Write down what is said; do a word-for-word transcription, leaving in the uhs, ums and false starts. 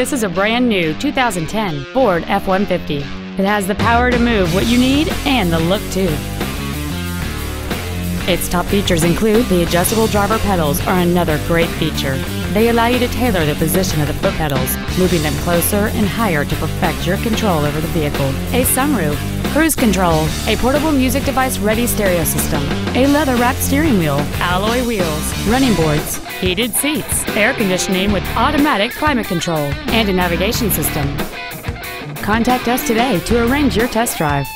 This is a brand new two thousand ten Ford F one fifty. It has the power to move what you need and the look too. Its top features include the adjustable driver pedals are another great feature. They allow you to tailor the position of the foot pedals, moving them closer and higher to perfect your control over the vehicle. A sunroof, cruise control, a portable music device ready stereo system, a leather-wrapped steering wheel, alloy wheels, running boards, heated seats, air conditioning with automatic climate control, and a navigation system. Contact us today to arrange your test drive.